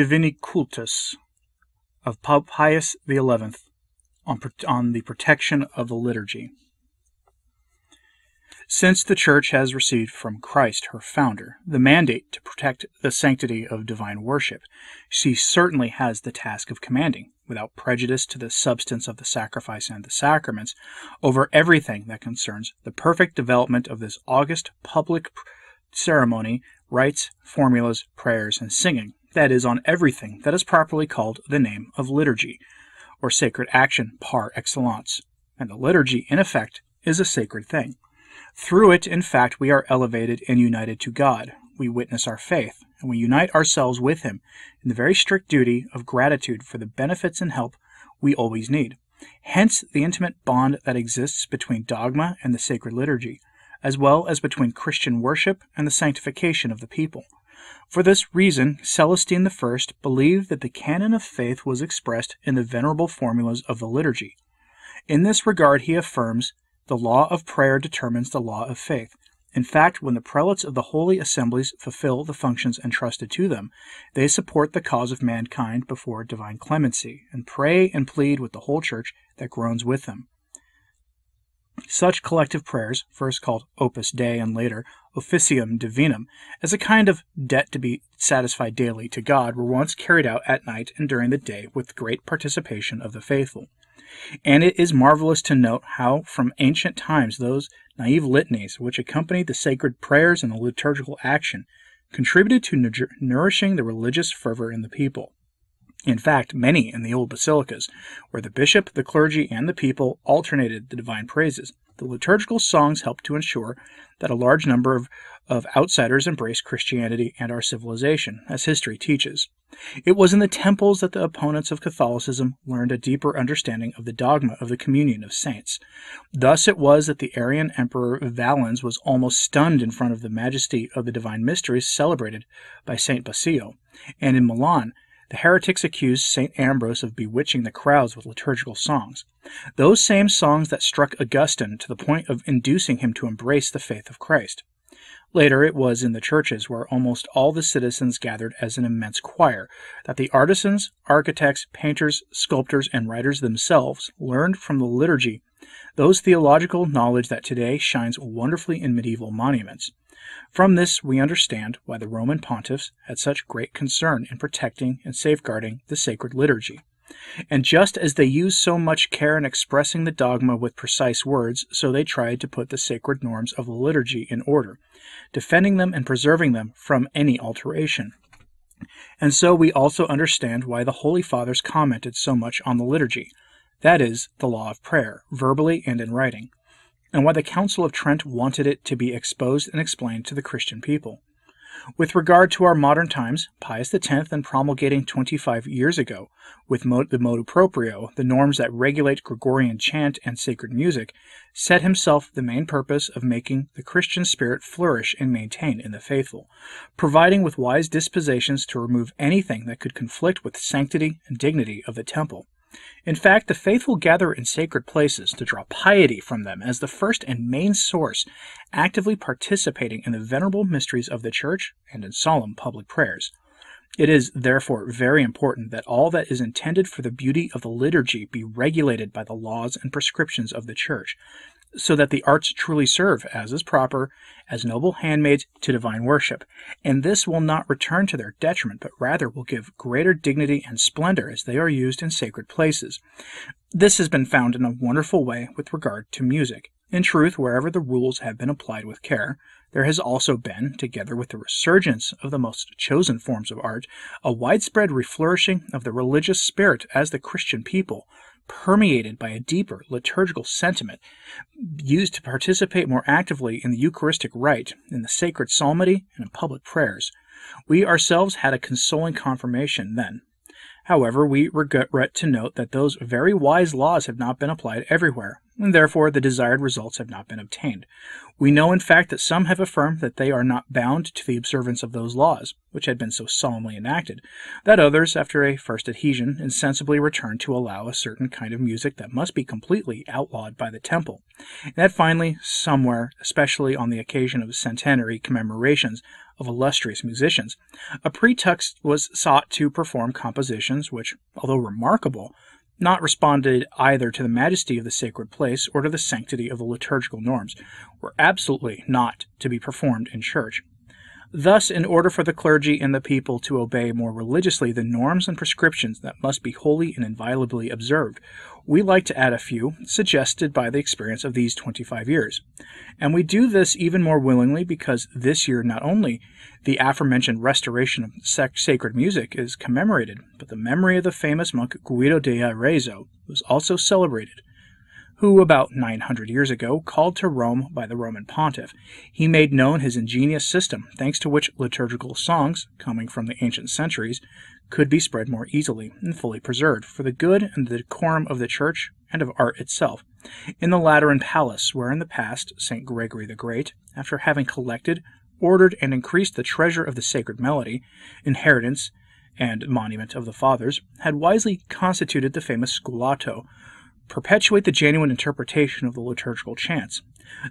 Divinicultus of Pope Pius XI on the protection of the liturgy. Since the Church has received from Christ, her founder, the mandate to protect the sanctity of divine worship, she certainly has the task of commanding, without prejudice to the substance of the sacrifice and the sacraments, over everything that concerns the perfect development of this august public ceremony, rites, formulas, prayers, and singing, that is, on everything that is properly called the name of liturgy, or sacred action par excellence. And the liturgy, in effect, is a sacred thing. Through it, in fact, we are elevated and united to God. We witness our faith, and we unite ourselves with Him in the very strict duty of gratitude for the benefits and help we always need. Hence the intimate bond that exists between dogma and the sacred liturgy, as well as between Christian worship and the sanctification of the people. For this reason, Celestine I believed that the canon of faith was expressed in the venerable formulas of the liturgy. In this regard, he affirms, "The law of prayer determines the law of faith. In fact, when the prelates of the holy assemblies fulfill the functions entrusted to them, they support the cause of mankind before divine clemency, and pray and plead with the whole Church that groans with them." Such collective prayers, first called Opus Dei and later Officium Divinum, as a kind of debt to be satisfied daily to God, were once carried out at night and during the day with great participation of the faithful. And it is marvelous to note how, from ancient times, those naive litanies which accompanied the sacred prayers and the liturgical action contributed to nourishing the religious fervor in the people. In fact, many in the old basilicas, where the bishop, the clergy, and the people alternated the divine praises, the liturgical songs helped to ensure that a large number of outsiders embraced Christianity and our civilization, as history teaches. It was in the temples that the opponents of Catholicism learned a deeper understanding of the dogma of the communion of saints. Thus it was that the Arian emperor Valens was almost stunned in front of the majesty of the divine mysteries celebrated by Saint Basil, and in Milan, the heretics accused Saint Ambrose of bewitching the crowds with liturgical songs, those same songs that struck Augustine to the point of inducing him to embrace the faith of Christ. Later it was in the churches, where almost all the citizens gathered as an immense choir, that the artisans, architects, painters, sculptors, and writers themselves learned from the liturgy those theological knowledge that today shines wonderfully in medieval monuments. From this we understand why the Roman pontiffs had such great concern in protecting and safeguarding the sacred liturgy. And just as they used so much care in expressing the dogma with precise words, so they tried to put the sacred norms of the liturgy in order, defending them and preserving them from any alteration. And so we also understand why the Holy Fathers commented so much on the liturgy, that is, the law of prayer, verbally and in writing, and why the Council of Trent wanted it to be exposed and explained to the Christian people. With regard to our modern times, Pius X, in promulgating 25 years ago, with the motu proprio, the norms that regulate Gregorian chant and sacred music, set himself the main purpose of making the Christian spirit flourish and maintain in the faithful, providing with wise dispositions to remove anything that could conflict with sanctity and dignity of the temple. In fact, the faithful gather in sacred places to draw piety from them as the first and main source, actively participating in the venerable mysteries of the Church and in solemn public prayers. It is, therefore, very important that all that is intended for the beauty of the liturgy be regulated by the laws and prescriptions of the Church, so that the arts truly serve, as is proper, as noble handmaids to divine worship, and this will not return to their detriment, but rather will give greater dignity and splendor as they are used in sacred places. This has been found in a wonderful way with regard to music. In truth, wherever the rules have been applied with care, there has also been, together with the resurgence of the most chosen forms of art, a widespread reflourishing of the religious spirit as the Christian people, permeated by a deeper liturgical sentiment, used to participate more actively in the Eucharistic rite, in the sacred psalmody, and in public prayers. We ourselves had a consoling confirmation then. However, we regret to note that those very wise laws have not been applied everywhere, and therefore the desired results have not been obtained. We know, in fact, that some have affirmed that they are not bound to the observance of those laws, which had been so solemnly enacted, that others, after a first adhesion, insensibly returned to allow a certain kind of music that must be completely outlawed by the temple, and that finally, somewhere, especially on the occasion of centenary commemorations of illustrious musicians, a pretext was sought to perform compositions which, although remarkable, not responded either to the majesty of the sacred place or to the sanctity of the liturgical norms, were absolutely not to be performed in church. Thus, in order for the clergy and the people to obey more religiously the norms and prescriptions that must be wholly and inviolably observed, we like to add a few, suggested by the experience of these 25 years. And we do this even more willingly because this year not only the aforementioned restoration of sacred music is commemorated, but the memory of the famous monk Guido de Arezzo was also celebrated, who about 900 years ago called to Rome by the Roman pontiff. He made known his ingenious system, thanks to which liturgical songs, coming from the ancient centuries, could be spread more easily and fully preserved for the good and the decorum of the church and of art itself, in the Lateran Palace, where in the past Saint Gregory the Great, after having collected, ordered, and increased the treasure of the sacred melody, inheritance, and monument of the fathers, had wisely constituted the famous Scholato, perpetuate the genuine interpretation of the liturgical chants.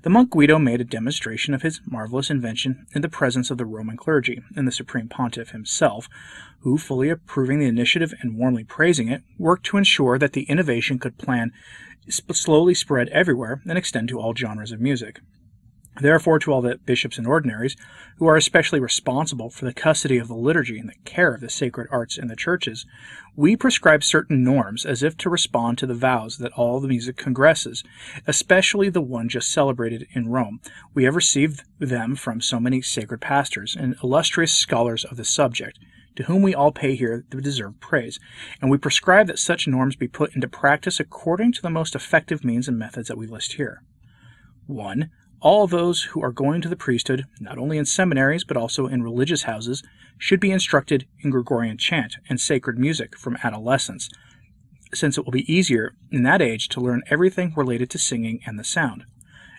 The monk Guido made a demonstration of his marvelous invention in the presence of the Roman clergy and the Supreme Pontiff himself, who, fully approving the initiative and warmly praising it, worked to ensure that the innovation could slowly spread everywhere and extend to all genres of music. Therefore, to all the bishops and ordinaries, who are especially responsible for the custody of the liturgy and the care of the sacred arts in the churches, we prescribe certain norms as if to respond to the vows that all the music congresses, especially the one just celebrated in Rome. We have received them from so many sacred pastors and illustrious scholars of the subject, to whom we all pay here the deserved praise, and we prescribe that such norms be put into practice according to the most effective means and methods that we list here. 1. All those who are going to the priesthood, not only in seminaries but also in religious houses, should be instructed in Gregorian chant and sacred music from adolescence, since it will be easier in that age to learn everything related to singing and the sound.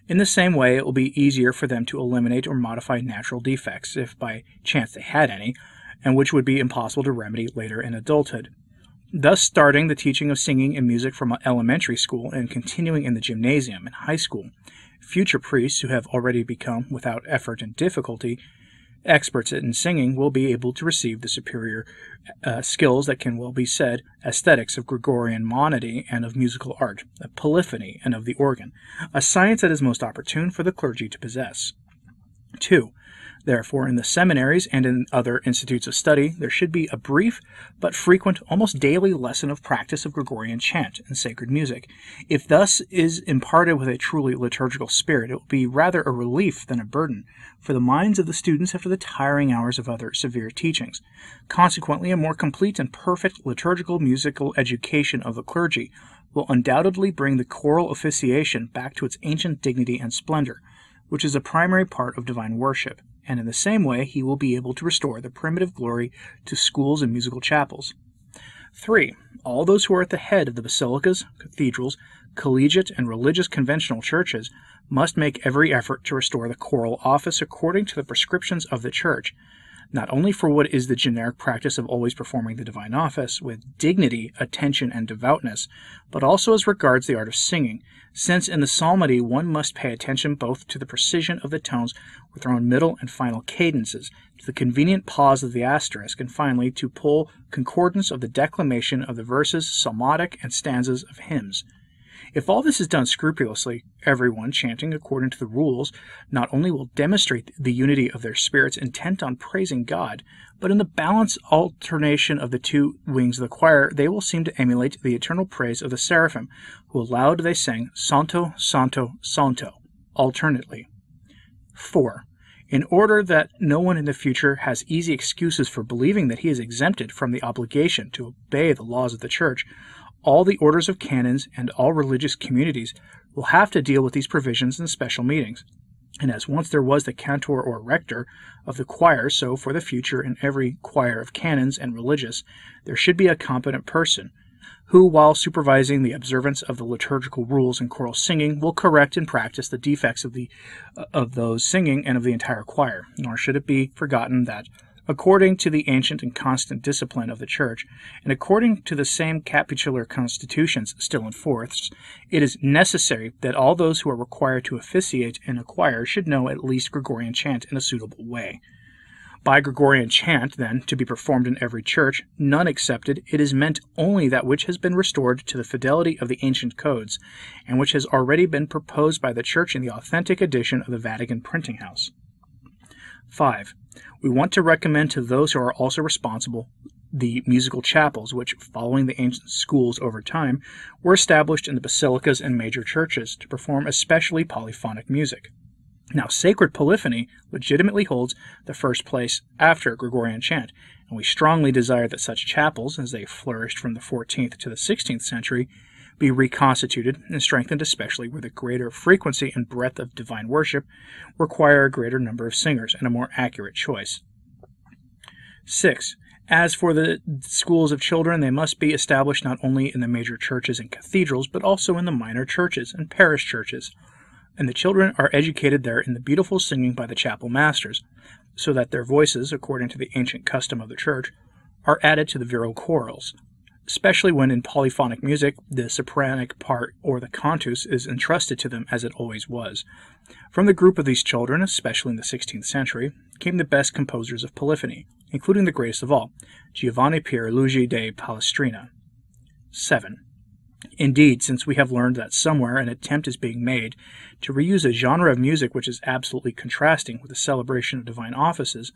In the same way, it will be easier for them to eliminate or modify natural defects, if by chance they had any, and which would be impossible to remedy later in adulthood. Thus starting the teaching of singing and music from elementary school and continuing in the gymnasium and high school, future priests who have already become, without effort and difficulty, experts in singing will be able to receive the superior skills that can well be said aesthetics of Gregorian monody and of musical art, of polyphony and of the organ, a science that is most opportune for the clergy to possess. 2. Therefore, in the seminaries and in other institutes of study, there should be a brief but frequent, almost daily lesson of practice of Gregorian chant and sacred music. If thus is imparted with a truly liturgical spirit, it will be rather a relief than a burden for the minds of the students after the tiring hours of other severe teachings. Consequently, a more complete and perfect liturgical musical education of the clergy will undoubtedly bring the choral officiation back to its ancient dignity and splendor, which is a primary part of divine worship, and in the same way he will be able to restore the primitive glory to schools and musical chapels. 3. All those who are at the head of the basilicas, cathedrals, collegiate and religious conventional churches must make every effort to restore the choral office according to the prescriptions of the Church, not only for what is the generic practice of always performing the divine office with dignity, attention, and devoutness, but also as regards the art of singing, since in the psalmody one must pay attention both to the precision of the tones with their own middle and final cadences, to the convenient pause of the asterisk, and finally to full concordance of the declamation of the verses, psalmodic, and stanzas of hymns. If all this is done scrupulously, everyone chanting according to the rules not only will demonstrate the unity of their spirits intent on praising God, but in the balanced alternation of the two wings of the choir they will seem to emulate the eternal praise of the seraphim, who aloud they sang Santo, Santo, Santo, alternately. 4. In order that no one in the future has easy excuses for believing that he is exempted from the obligation to obey the laws of the Church, all the orders of canons and all religious communities will have to deal with these provisions in special meetings. And as once there was the cantor or rector of the choir, so for the future in every choir of canons and religious there should be a competent person who, while supervising the observance of the liturgical rules in choral singing, will correct and practice the defects of those singing and of the entire choir. Nor should it be forgotten that, according to the ancient and constant discipline of the Church, and according to the same capitular constitutions still in force, it is necessary that all those who are required to officiate in a choir should know at least Gregorian chant in a suitable way. By Gregorian chant, then, to be performed in every church, none excepted, it is meant only that which has been restored to the fidelity of the ancient codes, and which has already been proposed by the Church in the authentic edition of the Vatican printing house. 5. We want to recommend to those who are also responsible the musical chapels, which, following the ancient schools over time, were established in the basilicas and major churches to perform especially polyphonic music. Now, sacred polyphony legitimately holds the first place after Gregorian chant, and we strongly desire that such chapels, as they flourished from the 14th to the 16th century, be reconstituted and strengthened, especially where the greater frequency and breadth of divine worship require a greater number of singers and a more accurate choice. 6. As for the schools of children, they must be established not only in the major churches and cathedrals, but also in the minor churches and parish churches, and the children are educated there in the beautiful singing by the chapel masters, so that their voices, according to the ancient custom of the Church, are added to the virile chorals, especially when in polyphonic music the sopranic part or the cantus is entrusted to them as it always was. From the group of these children, especially in the 16th century, came the best composers of polyphony, including the greatest of all, Giovanni Pierluigi de Palestrina. 7. Indeed, since we have learned that somewhere an attempt is being made to reuse a genre of music which is absolutely contrasting with the celebration of divine offices,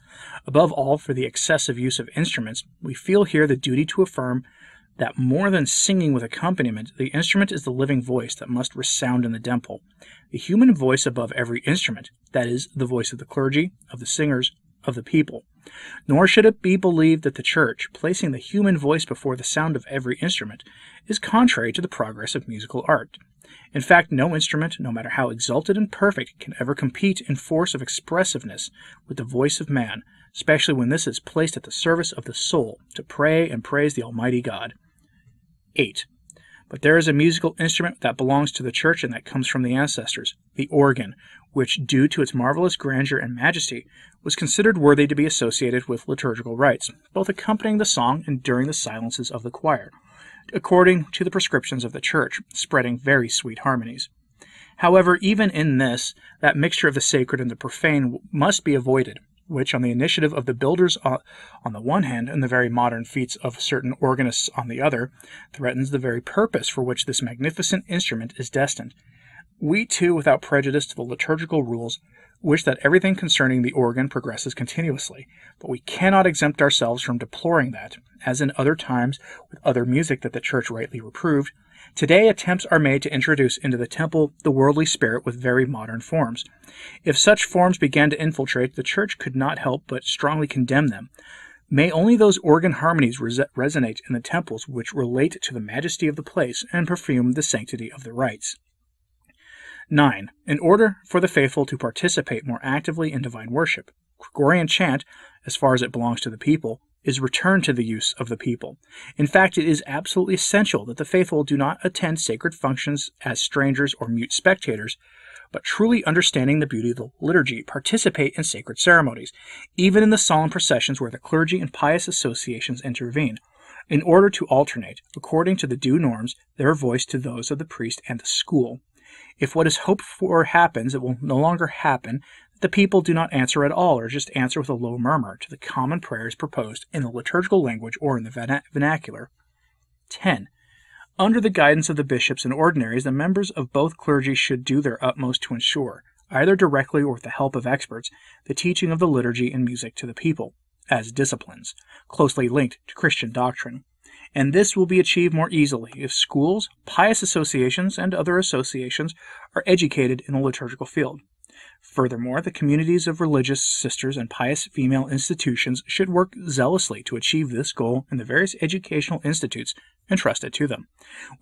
above all for the excessive use of instruments, we feel here the duty to affirm that more than singing with accompaniment, the instrument is the living voice that must resound in the temple, the human voice above every instrument, that is, the voice of the clergy, of the singers, of the people. Nor should it be believed that the Church, placing the human voice before the sound of every instrument, is contrary to the progress of musical art. In fact, no instrument, no matter how exalted and perfect, can ever compete in force of expressiveness with the voice of man, especially when this is placed at the service of the soul, to pray and praise the Almighty God. 8. But there is a musical instrument that belongs to the Church and that comes from the ancestors, the organ, which, due to its marvelous grandeur and majesty, was considered worthy to be associated with liturgical rites, both accompanying the song and during the silences of the choir, according to the prescriptions of the Church, spreading very sweet harmonies. However, even in this, that mixture of the sacred and the profane must be avoided, which, on the initiative of the builders on the one hand and the very modern feats of certain organists on the other, threatens the very purpose for which this magnificent instrument is destined. We, too, without prejudice to the liturgical rules, wish that everything concerning the organ progresses continuously, but we cannot exempt ourselves from deploring that, as in other times with other music that the Church rightly reproved, today attempts are made to introduce into the temple the worldly spirit with very modern forms. If such forms began to infiltrate, the Church could not help but strongly condemn them. May only those organ harmonies resonate in the temples which relate to the majesty of the place and perfume the sanctity of the rites. 9. In order for the faithful to participate more actively in divine worship, Gregorian chant, as far as it belongs to the people, is returned to the use of the people. In fact, it is absolutely essential that the faithful do not attend sacred functions as strangers or mute spectators, but truly understanding the beauty of the liturgy, participate in sacred ceremonies, even in the solemn processions where the clergy and pious associations intervene, in order to alternate, according to the due norms, their voice to those of the priest and the school. If what is hoped for happens, it will no longer happen that the people do not answer at all, or just answer with a low murmur to the common prayers proposed in the liturgical language or in the vernacular. 10. Under the guidance of the bishops and ordinaries, the members of both clergy should do their utmost to ensure, either directly or with the help of experts, the teaching of the liturgy and music to the people, as disciplines, closely linked to Christian doctrine. And this will be achieved more easily if schools, pious associations, and other associations are educated in the liturgical field. Furthermore, the communities of religious sisters and pious female institutions should work zealously to achieve this goal in the various educational institutes entrusted to them.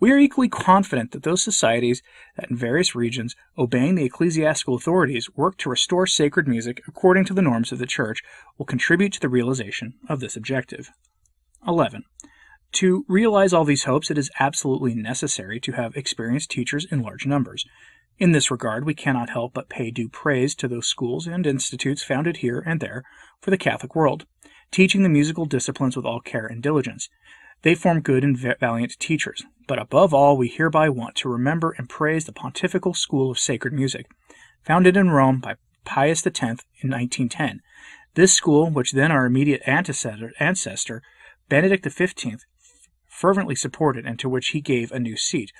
We are equally confident that those societies that in various regions, obeying the ecclesiastical authorities, work to restore sacred music according to the norms of the Church will contribute to the realization of this objective. 11. To realize all these hopes, it is absolutely necessary to have experienced teachers in large numbers. In this regard, we cannot help but pay due praise to those schools and institutes founded here and there for the Catholic world, teaching the musical disciplines with all care and diligence. They form good and valiant teachers, but above all we hereby want to remember and praise the Pontifical School of Sacred Music, founded in Rome by Pius X in 1910. This school, which then our immediate ancestor, Benedict XV, fervently supported and to which he gave a new seat,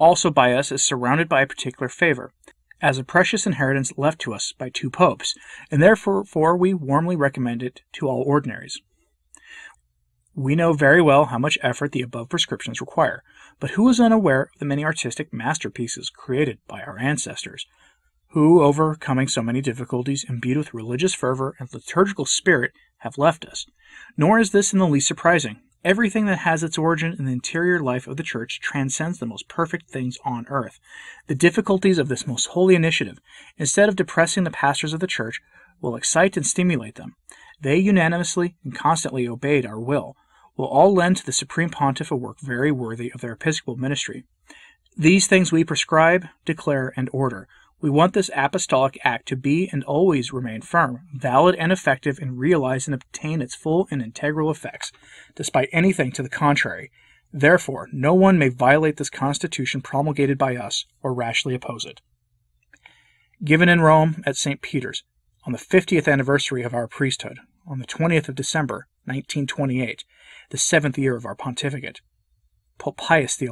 also by us is surrounded by a particular favor, as a precious inheritance left to us by two popes, and therefore we warmly recommend it to all ordinaries. We know very well how much effort the above prescriptions require, but who is unaware of the many artistic masterpieces created by our ancestors, who, overcoming so many difficulties, imbued with religious fervor and liturgical spirit, have left us? Nor is this in the least surprising. Everything that has its origin in the interior life of the Church transcends the most perfect things on earth. The difficulties of this most holy initiative, instead of depressing the pastors of the Church, will excite and stimulate them. They unanimously and constantly obeyed our will all lend to the Supreme Pontiff a work very worthy of their episcopal ministry. These things we prescribe, declare, and order. We want this apostolic act to be and always remain firm, valid, and effective, and realize and obtain its full and integral effects, despite anything to the contrary. Therefore, no one may violate this Constitution promulgated by us, or rashly oppose it. Given in Rome at St. Peter's, on the 50th anniversary of our priesthood, on the 20th of December, 1928, the 7th year of our pontificate, Pope Pius XI.